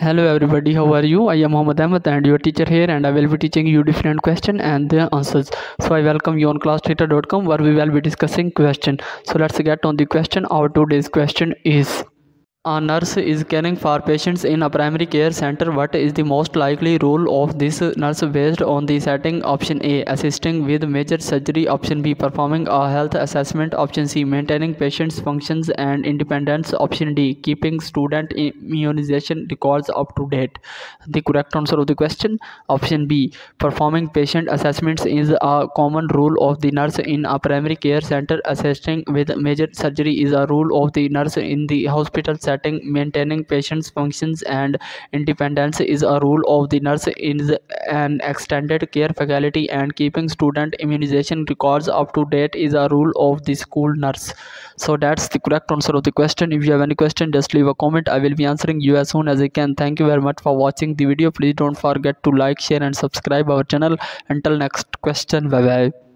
Hello everybody, how are you? I am Mohammed Ahmed and your teacher here, and I will be teaching you different questions and their answers. So I welcome you on Classtheta.com, where we will be discussing question. So let's get on the question. Our today's question is: a nurse is caring for patients in a primary care center. What is the most likely role of this nurse based on the setting? Option A, assisting with major surgery. Option B, performing a health assessment. Option C, maintaining patients' functions and independence. Option D, keeping student immunization records up to date. The correct answer of the question, option B, performing patient assessments is a common role of the nurse in a primary care center. Assisting with major surgery is a role of the nurse in the hospital setting. Maintaining patients' functions and independence is a role of the nurse in an extended care facility, and keeping student immunization records up to date is a role of the school nurse. So that's the correct answer of the question. If you have any question, just leave a comment. I will be answering you as soon as I can. Thank you very much for watching the video. Please don't forget to like, share and subscribe our channel. Until next question, bye bye.